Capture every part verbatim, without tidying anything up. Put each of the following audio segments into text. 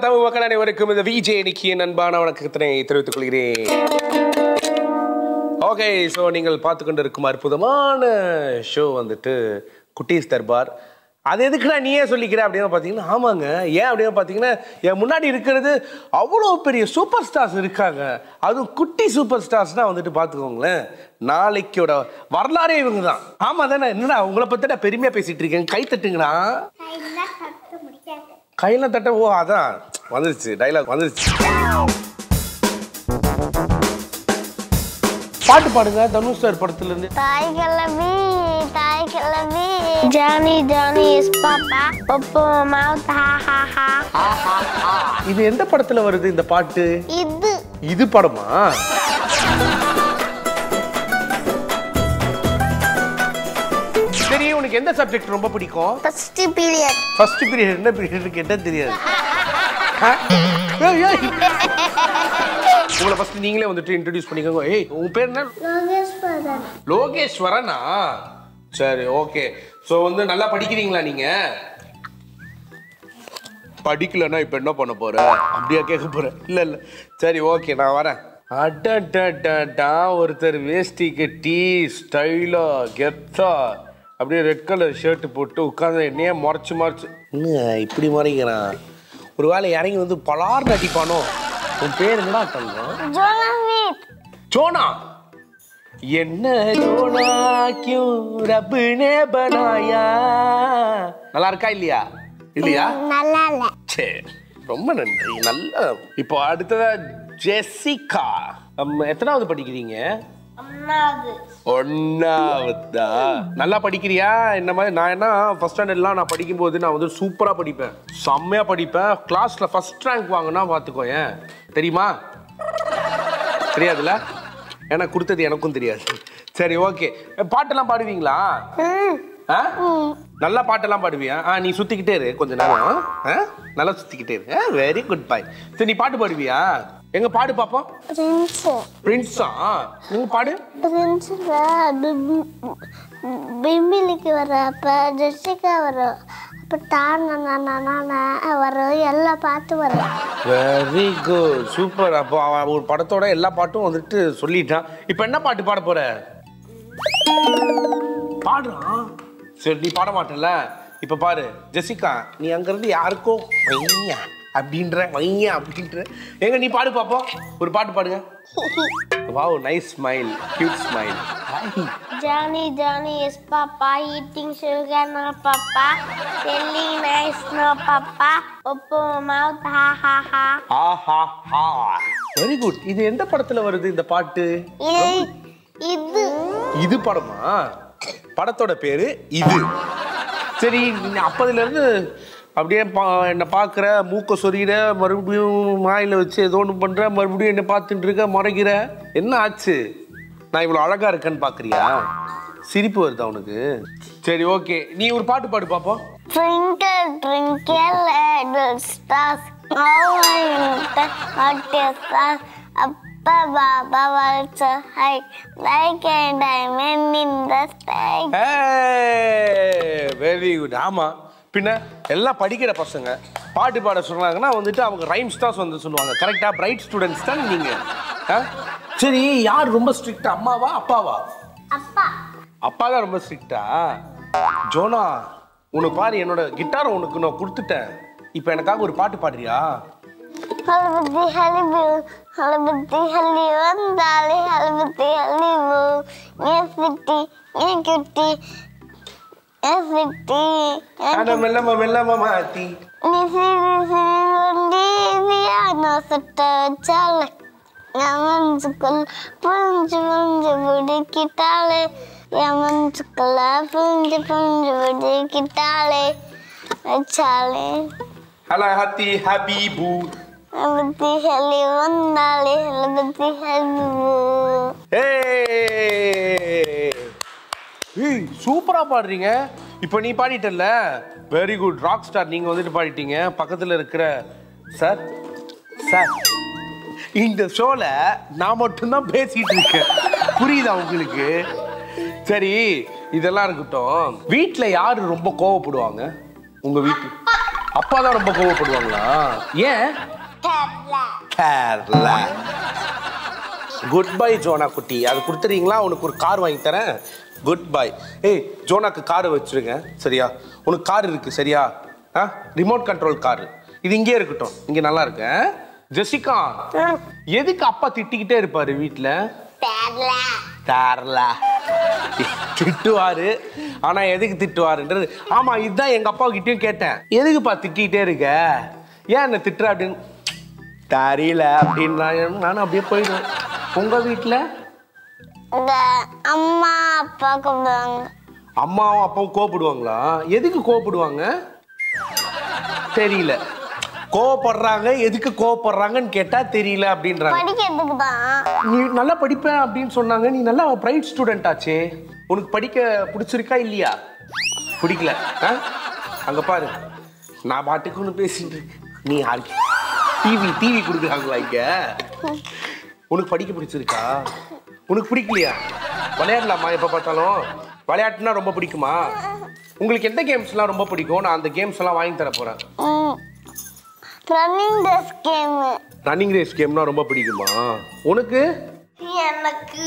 அன்பான தமிழ் மக்கள் அனைவருக்கும் இந்த விஜே நிக்கியின் அன்பான வணக்கத்தினை தெரிவித்துக் கொள்கிறேன். ஓகே, ஸோ நீங்கள் பார்த்து கொண்டு இருக்கும் அற்புதமான ஷோ வந்துட்டு குட்டீஸ் தர்பார். அது எதுக்குடா நீயே சொல்லிக்கிறேன் அப்படின்னு பார்த்தீங்கன்னா, ஆமாங்க ஏன் அப்படின்னு பார்த்தீங்கன்னா, என் முன்னாடி இருக்கிறது அவ்வளோ பெரிய சூப்பர் ஸ்டார்ஸ் இருக்காங்க. அதுவும் குட்டி சூப்பர் ஸ்டார்ஸ்னால் வந்துட்டு பார்த்துக்கோங்களேன், நாளைக்கோட வரலாறே இவங்க தான். ஆமாம் தானே, என்னடா உங்களை பற்றினா பெருமையாக பேசிகிட்டு இருக்கேன், கை தட்டுங்களா கையெல்லாம் தட்ட. ஓ அதான் வந்துருச்சு, டைலாக் வந்துருச்சு. பாட்டு பாடுங்க தனுஷ் சார் படத்துலேருந்து. தாய் கிளம்பி தாய் கிளம்பி ஜானி ஜானி இஸ் பாப்பா பப்போ மவுத் ஹா ஹா ஹா. இது எந்த படத்துல வருது இந்த பாட்டு? இது இது படமா? சரி, உங்களுக்கு எந்த சப்ஜெக்ட் ரொம்ப பிடிக்கும்? First period. ஃபர்ஸ்ட் பீரியட் என்ன பீரியட் என்ன தெரியாது. உங்களை ஃபர்ஸ்ட் நீங்களே வந்துட்டு இன்ட்ரோடியூஸ் பண்ணிக்கோங்க. ஏய் உங்க பேர் என்ன? லோகேஸ்வரன். லோகேஸ்வரனா? சரி ஓகே. ஸோ வந்து நல்லா படிக்கிறீங்களா நீங்க? படிக்கலன்னா இப்போ என்ன பண்ண போற அப்படியா கேட்க போறேன். இல்லை இல்லை சரி ஓகே நான் வரேன். அடடா, ஒருத்தர் வேஸ்டிக்கு டீ ஸ்டைலா கெத்தா அப்படியே ரெட் கலர் ஷர்ட்டு போட்டு உட்காந்து என்னையே மறைச்சு மறைச்சு இப்படி மறைக்கிறான். ஒரு வேளை இறங்கி வந்து பலார் நடிப்பானோ? உன் பேர் என்ன சொல்றேன்? ஜோனா. என்ன ஜோனா கியூ ரப்னே பனாயா. நல்லா இருக்கா இல்லையா? இல்லையா நல்லா இல்ல. சரி ரொம்ப நன்றி. நல்லா. இப்போ அடுத்ததா ஜெசிகா. எத்தனாவது படிக்கிறீங்க? ஒன்னாவது. ஒன்னாவதா? நல்லா படிக்கிறியா? என்ன மாதிரி நான் என்ன ஃபர்ஸ்ட் ஸ்டாண்டர்ட்லாம் நான் படிக்கும்போது நான் வந்து சூப்பரா படிப்பேன், செம்மையா படிப்பேன், கிளாஸ்ல ஃபர்ஸ்ட் ரேங்க் வாங்கினா பார்த்துக்கோ. ஏன் தெரியுமா? தெரியாதுல்ல, ஏன்னா கொடுத்தது எனக்கும் தெரியாது. சரி ஓகே, பாட்டெல்லாம் பாடுவீங்களா? நல்லா பாட்டெல்லாம் பாடுவியா? ஆ நீ சுத்திக்கிட்டே இரு கொஞ்ச நேரம், நல்லா சுத்திக்கிட்டே இரு. Very good boy. சரி நீ பாட்டு பாடுவியா? எங்க பாடு பாப்போம். பிரின்ஸா? நீங்க பாடு. பிரின்ஸா பிம்பிலிக்கு வர அப்ப ஜெசிகா வரும், அப்ப தானா வரும், எல்லா பாட்டும் வரும். Very good super. அப்போ ஒரு படத்தோட எல்லா பாட்டும் வந்துட்டு சொல்லிட்டான். இப்போ என்ன பாட்டு பாட போற? பாடுறான். சரி நீ பாட மாட்டல. இப்ப பாரு ஜெசிகா, நீ அங்கிருந்து யாருக்கோ வையா அப்படின்ற வையா அப்படின்ற எங்க நீ பாடு பாப்போம். ஒரு பாட்டு பாடுங்க. Wow, nice smile, cute smile. Johnny, Johnny is Papa, eating sugar, no Papa, telling nice, no Papa, open mouth, ha ha ha. Ha ha ha. Very good. இது எந்த படத்துல வருது இந்த பாட்டு? இது இது படமா? படத்தோட பேரு இது. சரி அப்பதுல இருந்து அப்படியே என்னை பார்க்குற, மூக்க சொறிகிற, மறுபடியும் மாயில் வச்சு ஏதோ ஒன்று பண்ணுற, மறுபடியும் என்னை பார்த்துட்டு இருக்க, முறைக்கிற, என்ன ஆச்சு? நான் இவ்வளோ அழகாக இருக்கேன்னு பார்க்குறியா? சிரிப்பு வருதா உனக்கு? சரி ஓகே நீ ஒரு பாட்டு பாடு பார்ப்போம். Very good. ஆமாம் பின்ன எல்லாம் படிக்கிற பசங்க பாட்டு பாட சொன்னாங்கன்னா வந்துட்டு அவங்க ரைம்ஸ் தான் வந்து சொல்லுவாங்க. கரெக்டாக பிரைட் ஸ்டூடெண்ட்ஸ் தான் நீங்கள். ஆ சரி, யார் ரொம்ப ஸ்ட்ரிக்டா, அம்மாவா அப்பாவா? அப்பா. அப்பா தான் ரொம்ப ஸ்ட்ரிக்டா? ஜோனா உனக்கு பாரு, என்னோட கிட்டாரை உனக்கு நான் கொடுத்துட்டேன், இப்போ எனக்காக ஒரு பாட்டு பாடுறியா? சூப்பரா பாடுறீங்க. இப்போ நீ பாடிட்டல்ல, வெரி குட் ராக் ஸ்டார். நீங்க வந்துட்டு பாடிட்டீங்க. பக்கத்துல இருக்கிற சார் சார் இந்த ஷோல நான் மட்டும்தான் பேசிட்டு இருக்கேன், புரியுதா உங்களுக்கு? சரி இதெல்லாம் இருக்கட்டும், வீட்டுல யாரு ரொம்ப கோவப்படுவாங்க உங்க வீட்டு? அப்பா தான் ரொம்ப கோவப்படுவாங்களா? ஏன்? Kerala. Kerala. Good bye Jona குட்டி. அது கொடுத்துறீங்களா? உனக்கு ஒரு கார் வாங்கி தரேன். Good bye. ஏய் ஜோனாக்கு கார் வச்சிருங்க சரியா? உனக்கு கார் இருக்கு சரியா? ஆ ரிமோட் கண்ட்ரோல் கார். இது இங்கே இருக்கட்டும். இங்கே நல்லா இருக்கு. ஜெசிகா எதுக்கு அப்பா திட்டிக்கிட்டே இருப்பாரு வீட்டில்? கேரளா. கேரளா. திட்டுவாரு. ஆனா எதுக்கு திட்டுவாருன்றது? ஆமா இதுதான் எங்க அப்பா கிட்டயும் கேட்டேன். எதுக்குப்பா திட்டிகிட்டே இருக்க? ஏன் என்ன திட்டுற அப்படின்னு தெரியல அப்படின்னா நானும் அப்படியே போயிடுவேன். உங்க வீட்டுல அம்மா அப்பா கூப்பிடுவாங்க. அம்மாவும் அப்பாவும் கோவப்படுவாங்களா? எதுக்கு கோவப்படுவாங்க? தெரியல. கோவப்படுறாங்க. எதுக்கு கோவப்படுறாங்கன்னு கேட்டா தெரியல அப்படின்றாங்க. நீ நல்லா படிப்பேன் அப்படின்னு சொன்னாங்க. நீ நல்லா பிரைட் ஸ்டூடெண்ட் ஆச்சே, உனக்கு படிக்க பிடிச்சிருக்கா இல்லையா? பிடிக்கல. அங்க பாரு, நான் பாட்டுக்கு ஒன்று பேசிட்டு இருக்கேன். நீ யாருக்கு டிவி டிவி கொடுக்குறாங்களா? இங்க உனக்கு படிக்க பிடிச்சிருக்கா? உனக்கு பிடிக்கலையா? விளையாடலாமா? எப்போ பார்த்தாலும் விளையாட்டுனா ரொம்ப பிடிக்குமா? உங்களுக்கு எந்த கேம்ஸ்லாம் ரொம்ப பிடிக்கும்? நான் அந்த கேம்ஸ் எல்லாம் வாங்கி தர போறேன். Running race game. Running race கேம்னா ரொம்ப பிடிக்குமா உனக்கு? எனக்கு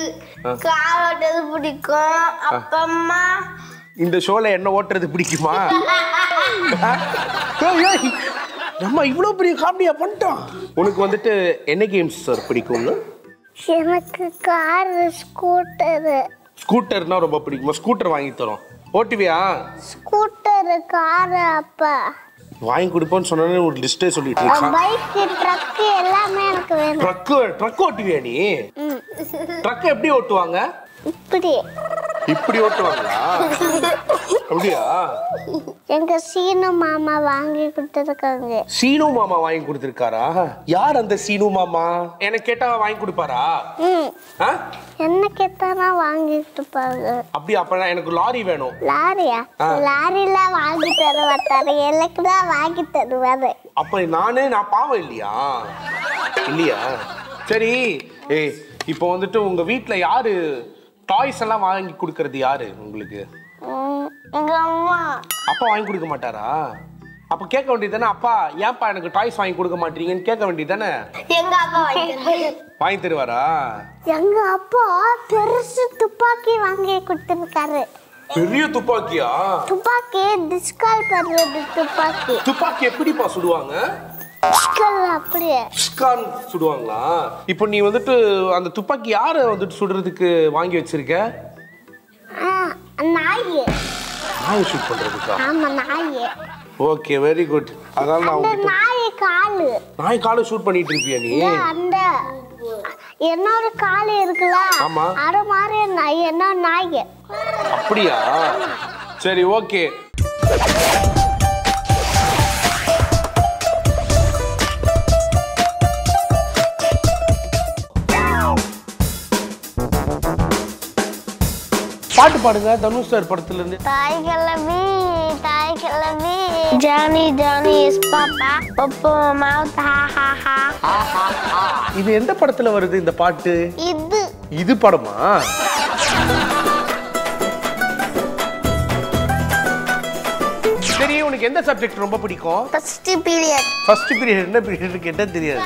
கார் ஓட்டுறது பிடிக்கும். அப்பா அம்மா இந்த ஷோல என்ன ஓட்டுறது பிடிக்குமா? நம்ம இவ்வளவு பெரிய காமெடியா பண்ணிட்டோம். உனக்கு வந்துட்டு என்ன கேம்ஸ் சார் பிடிக்கும்? எனக்கு கார், ஸ்கூட்டர். ஸ்கூட்டர்னா ரொம்ப பிடிக்குமா? ஸ்கூட்டர் வாங்கி தரோம். ஓட்டுவியா? ஸ்கூட்டர், கார் அப்பா வாங்கி கொடுப்போன்னு சொன்னேன்னு ஒரு லிஸ்டே சொல்லிட்டு இருக்கான். பைக், ட்ரக் எல்லாமே எனக்கு வேணும். ட்ரக் ட்ரக் ஓட்டுவியா நீ? ட்ரக் எப்படி ஓட்டுவாங்க? இப்படி இப்படி ஓட்டுவாங்களா? அப்படியா? எங்க சீனு மாமா வாங்கி கொடுத்துருக்காங்க. சீனு மாமா வாங்கி கொடுத்துருக்காரா? யார் அந்த சீனு மாமா? எனக்கு கேட்டா வாங்கி கொடுப்பாரா? என்ன கேட்டானா வாங்கி கொடுப்பாங்க. அப்படி அப்பனா எனக்கு லாரி வேணும். லாரியா? லாரில வாங்கி தர மாட்டாரு, எனக்கு தான் வாங்கி தருவாரு. அப்ப நானே நான் பாவம் இல்லையா? இல்லையா? சரி. ஏய் இப்போ வந்துட்டு உங்க வீட்ல யாரு டாய்ஸ் எல்லாம் வாங்கி கொடுக்கறது? யாரு உங்களுக்கு? எங்க அம்மா. அப்பா வாங்கி கொடுக்க மாட்டாரா? அப்ப கேட்க வேண்டியதானே, அப்பா ஏன்ப்பா எனக்கு டாய்ஸ் வாங்கி கொடுக்க மாட்டீங்கன்னு கேட்க வேண்டியதானே? எங்க அப்பா வாங்கி தருவாரா? எங்க அப்பா பெருசு துப்பாக்கி வாங்கி கொடுத்திருக்காரு. பெரிய துப்பாக்கியா? துப்பாக்கி டிஸ்கால் பண்றது துப்பாக்கி. துப்பாக்கி எப்படிப்பா சுடுவாங்க? சுடுவாங்களா? இப்போ நீ வந்துட்டு அந்த துப்பாக்கி யாரு வந்துட்டு சுடுறதுக்கு வாங்கி வச்சிருக்க? நாயே. நாய் ஷூட் பண்றதுக்கா? ஆமா நாயே. Okay very good. அதான் நான் நாய் கால். நாய் கால் ஷூட் பண்ணிட்டு இருப்பியா நீ? அந்த என்னோட கால் இருக்குல அட மாதிரி நாய் என்ன நாயே. அப்படியா? சரி ஓகே. பாட்டு பாடுங்க தனுஷ் சார் படத்துல இருந்து. தாய் கிளவி தாய் கிளவி ஜானி ஜானி இஸ் பாப்பா அப்போ மவுத் ஹா ஹா ஹா. இது எந்த படத்துல வருது இந்த பாட்டு? இது இது படமா? சரி உங்களுக்கு எந்த சப்ஜெக்ட் ரொம்ப பிடிக்கும்? First period. ஃபர்ஸ்ட் பீரியட் என்ன பீரியட் கேட்டா தெரியாது.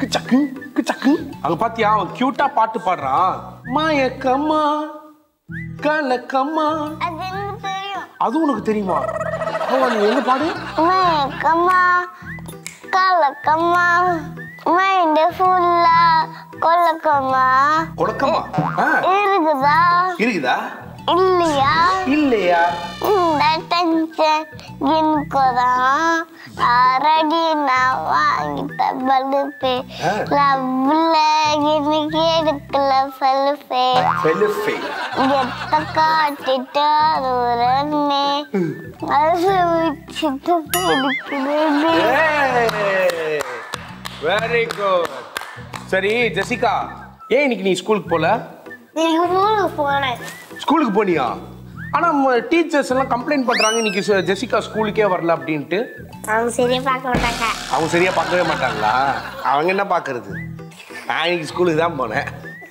கிச்சக்கு கிச்சக்கு. அங்க பாத்தியா அவன் கியூட்டா பாட்டு பாடுறான். மயக்கமா கலக்கமா. அது எனக்கு தெரியும். அது உனக்கு தெரியுமா? அவன் என்ன பாடு? மயக்கமா கலக்கமா மைண்ட் ஃபுல்லா கொலக்கமா. கொலக்கமா இருக்குதா? இருக்குதா இல்லையா? இல்லையா? டென்ஷன் எனக்குதான். ஆல்ரெடி நான் வாங்கிட்ட பழுப்பு லவ்ல எனக்கு சிக்கல ஃபெல்ஃபே ஃபெல்ஃபே எட்ட காட்டிட்டாரு ரன்னே அது விட்டு போயிடுது. Very good. சரி ஜெசிகா, ஏன் இன்னைக்கு நீ ஸ்கூலுக்கு போல? நீங்க ஸ்கூலுக்கு போனே? ஸ்கூலுக்கு போனியா? ஆனா டீச்சர்ஸ் எல்லாம் கம்ப்ளைண்ட் பண்றாங்க இன்னைக்கு ஜெசிகா ஸ்கூலுக்கே வரல அப்படினு. அவங்க சரியா பார்க்க மாட்டாங்க. அவங்க சரியா பார்க்கவே மாட்டாங்களா? அவங்க என்ன பார்க்கிறது? நான் இன்னைக்கு ஸ்கூலுக்கு தான் போனேன்.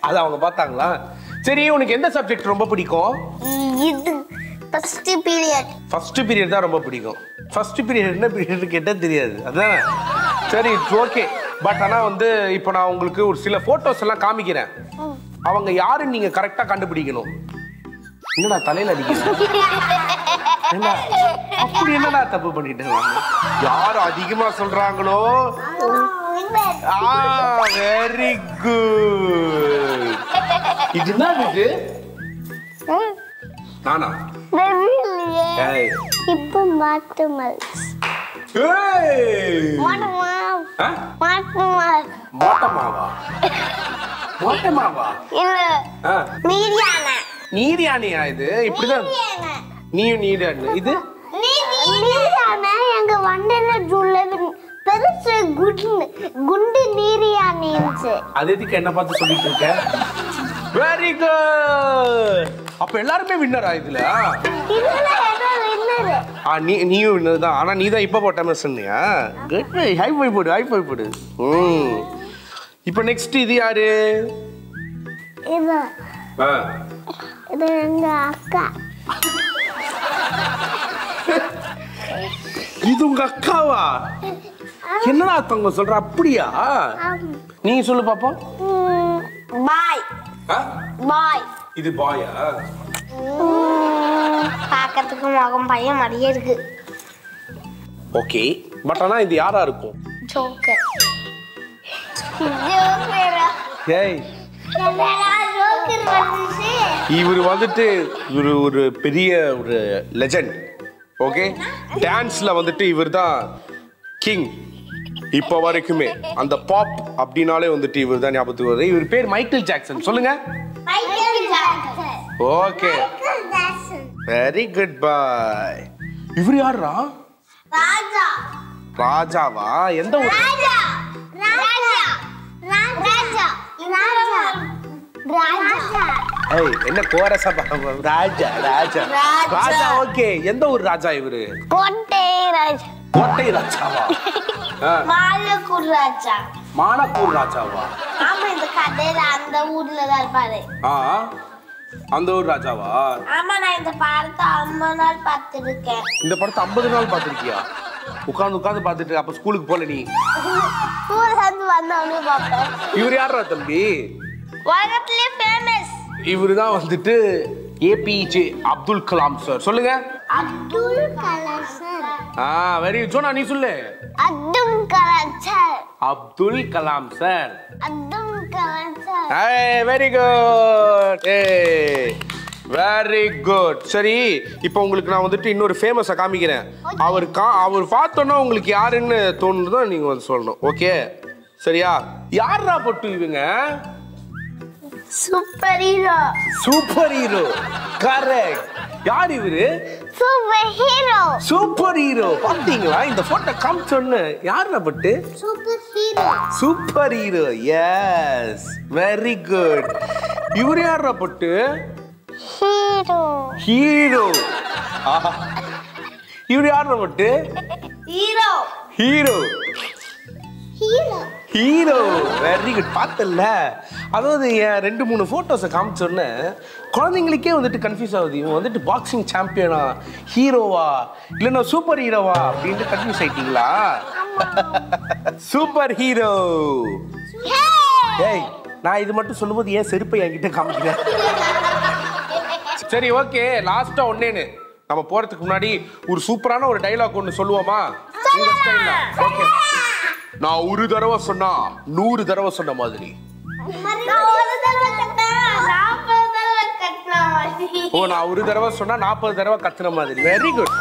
அது அவங்க பார்த்தாங்களா? சரி உங்களுக்கு எந்த சப்ஜெக்ட் ரொம்ப பிடிக்கும்? இது ஃபர்ஸ்ட் பீரியட். ஃபர்ஸ்ட் பீரியட் தான் ரொம்ப பிடிக்கும். ஃபர்ஸ்ட் பீரியட் என்ன பீரியட் கேட்டா தெரியாது. அதான் சரி ஓகே. பட் ஆனா வந்து இப்போ நான் உங்களுக்கு ஒரு சில போட்டோஸ் எல்லாம் காமிக்கிறேன். அவங்க யாருன்னு நீங்க கரெக்டா கண்டுபிடிக்கணும். என்னடா தலையில அடிக்கிறேன்? அப்படி என்னடா தப்பு பண்ணிட்டேன்? யார் அதிகமா சொல்றாங்களோ. Very good. இது என்ன இது? நானா? இப்போ மாட்டுமல்ஸ். மாட்டுமா? மாட்டுமா? மாட்டுமாவா? மாட்டுமாவா? இல்ல. மீடியானா? நீரியானையா? இது இப்படிதான் நீ நீரியான இது நீரியானை எங்க வண்டல ஜூல்ல பெருசு குண்டு நீரியானை இருந்து. அது எதுக்கு என்ன பார்த்து சொல்லிட்டு இருக்க? Very good. அப்ப எல்லாரும் வின்னரா இதுல? இதுல ஏதோ வின்னர். ஆ நீ நீ வின்னர் தான். ஆனா நீ தான் இப்ப போட்ட மேட்ச் சொன்னியா? குட். ஹை பை போடு, ஹை பை போடு. ம். இப்போ நெக்ஸ்ட் இது யாரு? இவ. ஆ இது எங்க அக்கா. இது உங்க அக்காவா? என்னடா தங்க சொல்ற அப்படியா? நீங்க சொல்லு பாப்போம். பாய். பாய். இது பாயா? பாக்கிறதுக்கு முகம் பைய மாதிரியே இருக்கு. ஓகே. பட் ஆனா இது யாரா இருக்கும்? ஜோக்கர். ஜோக்கரா? ஏய். இவர் வந்துட்டு ஒரு ஒரு பெரிய ஒரு லெஜண்ட். ஓகே, டான்ஸ்ல வந்துட்டு இவர் தான் கிங். இப்போ வரைக்குமே அந்த பாப் அப்படின்னாலே வந்துட்டு இவர் தான் ஞாபகத்துக்கு வருது. இவர் பேர் மைக்கேல் ஜாக்சன். சொல்லுங்க. Michael Jackson. Okay, very good boy. இவர் யாரா? ராஜா. ராஜாவா? எந்த ஊர்? ராஜா ராஜா ராஜா ராஜா. ஏய் என்ன கோரசா பாப்பா? ராஜா ராஜா ராஜா. ஓகே, எந்த ஊர் ராஜா இவரு? கோட்டை ராஜா. கோட்டை ராஜாவா? மாலக்கூர் ராஜா. மாலக்கூர் ராஜாவா? ஆமா, இந்த கதையில அந்த ஊர்ல தான் இருப்பாரு. ஆ, அந்த ஊர் ராஜாவா? ஆமா, நான் இந்த படத்தை ஐம்பது நாள் பார்த்திருக்கேன். இந்த படத்தை ஐம்பது நாள் பார்த்திருக்கியா? உட்கார்ந்து உட்கார்ந்து பார்த்துட்டு அப்ப ஸ்கூலுக்கு போல நீ? ஸ்கூலுக்கு வந்து வந்தானே பாப்பா. இவர் யாரா தம்பி? உலகத்திலே ஃபேமஸ். இவர் தான் வந்துட்டு ஏபிஜே அப்துல் கலாம் சார். சொல்லுங்க. அப்துல் கலாம் சார். ஆ வெரி ஜோனா நீ சொல்லு. Abdul Kalam sir. Abdul Kalam sir. Abdul Kalam sir. ஏய் வெரி குட். ஏய் வெரி குட். சரி இப்போ உங்களுக்கு நான் வந்துட்டு இன்னொரு ஃபேமஸா காமிக்கிறேன். அவர் அவர் பார்த்தோன்னா உங்களுக்கு யாருன்னு தோணுதோ நீங்க வந்து சொல்லணும். ஓகே சரியா? யாரா போட்டு இவங்க? Super hero. Super hero. Correct. யார் இவரு? Super hero. Super hero. பாத்தீங்களா இந்த போட்டோ காமிச்சோன்னு? யாரா பட்டு? Super hero. Super hero. Yes, very good. இவர் யாரா பட்டு? ஹீரோ. ஹீரோ. இவர் யாரா பட்டு? Hero. Hero. Hero. Hero. Very good. பார்த்தல, அதாவது என் ரெண்டு மூணு ஃபோட்டோஸை காமிச்சோன்னே குழந்தைங்களுக்கே வந்துட்டு கன்ஃபியூஸ் ஆகுது. இவன் வந்துட்டு பாக்ஸிங் சாம்பியனா, ஹீரோவா, இல்லைன்னா சூப்பர் ஹீரோவா அப்படின்ட்டு கன்ஃபியூஸ் ஆயிட்டீங்களா? Super hero. ஏய் நான் இது மட்டும் சொல்லும்போது ஏன் செருப்பை என்கிட்ட காமிக்கிறேன்? சரி ஓகே, லாஸ்டா ஒன்னேன்னு நம்ம போறதுக்கு முன்னாடி ஒரு சூப்பரான ஒரு டைலாக் ஒன்று சொல்லுவோமா? ஓகே. நான் ஒரு தடவை சொன்னா நூறு தடவை சொன்ன மாதிரி. ஓ, நான் ஒரு தடவை சொன்னா நாற்பது தடவை கத்துன மாதிரி. Very good.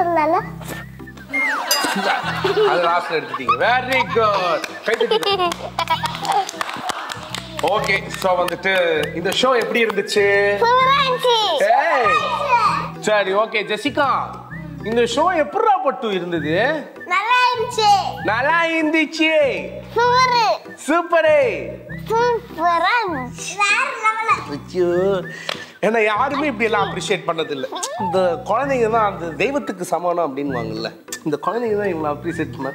சொல்லல அது லாஸ்ட்ல எடுத்துட்டீங்க very good ஓகே சோ வந்துட்டு இந்த ஷோ எப்படி இருந்துச்சு சூப்பரா இருந்துச்சு ஏய் சரி ஓகே ஜெசிகா இந்த ஷோ எப்பறா பட்டு இருந்தது நல்லா இருந்துச்சு நல்லா இருந்துச்சு சூப்பர் சூப்பர் சூப்பரா இருந்துச்சு வேற லெவல்ல அச்சோ என்ன யாருமே இப்படி எல்லாம் அப்ரிஷியேட் பண்ணது இல்ல இந்த குழந்தைங்க தான் அந்த தெய்வத்துக்கு சமானம் அப்படினுவாங்கல்ல இந்த குழந்தைங்க தான் இவங்க அப்ரிஷியேட் பண்ண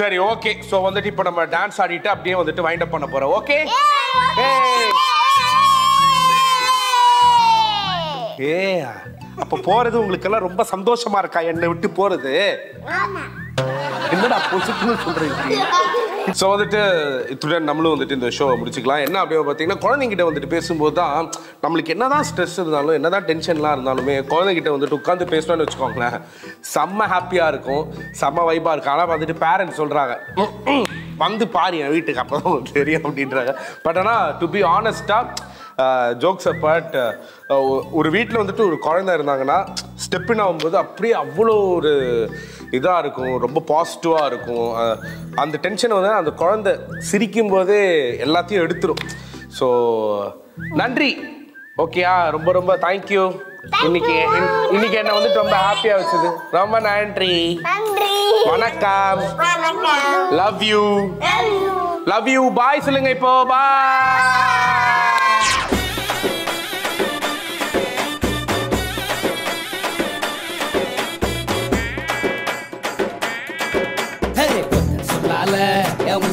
சரி ஓகே சோ வந்துட்டு இப்போ நம்ம டான்ஸ் ஆடிட்டு அப்படியே வந்துட்டு வைண்ட் அப் பண்ண போறோம் ஓகே ஏய் ஏய் அப்ப போறது உங்களுக்கு எல்லாம் ரொம்ப சந்தோஷமா இருக்கா என்ன விட்டு போறது ஆமா என்னடா பொசுக்குன்னு சொல்றீங்க சோ வந்துட்டு இத்துடன் நம்மளும் வந்துட்டு இந்த ஷோ முடிச்சுக்கலாம் என்ன அப்படியே பாத்தீங்கன்னா குழந்தைகிட்ட வந்துட்டு பேசும்போது தான் நம்மளுக்கு என்னதான் ஸ்ட்ரெஸ் இருந்தாலும் என்னதான் டென்ஷன்லாம் இருந்தாலுமே குழந்தைகிட்ட வந்துட்டு உட்காந்து பேசணும்னு வச்சுக்கோங்களேன் செம்ம ஹாப்பியா இருக்கும் செம்ம வைபா இருக்கும் ஆனால் வந்துட்டு பேரண்ட்ஸ் சொல்றாங்க வந்து பாரு என் வீட்டுக்கு அப்புறம் தெரியும் அப்படின்றாங்க பட் ஆனால் டு பி ஆனஸ்டா ஜோக்ஸ் அப்பார்ட் ஒரு வீட்டில் வந்துட்டு ஒரு குழந்தை இருந்தாங்கன்னா ஸ்டெப்பின் ஆகும்போது அப்படியே அவ்வளோ ஒரு இதாக இருக்கும் ரொம்ப பாசிட்டிவாக இருக்கும் அந்த டென்ஷன் வந்து அந்த குழந்தை சிரிக்கும் போதே எல்லாத்தையும் எடுத்துரும் ஸோ நன்றி ஓகேயா ரொம்ப ரொம்ப தேங்க்யூ இன்னைக்கு இன்னைக்கு என்ன வந்துட்டு ரொம்ப ஹாப்பியாக வச்சுது ரொம்ப நன்றி வணக்கம் love you love you bye சொல்லுங்க இப்போ பாய்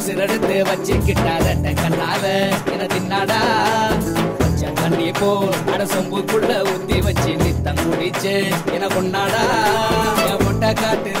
சிறடுத்து வச்சுக்கிட்டார கண்ணால என தின்னாடா தண்ணி போல் அட சொம்புக்குள்ள ஊத்தி வச்சு நித்தம் குடிச்சு என கொண்டாடா போட்ட காட்டு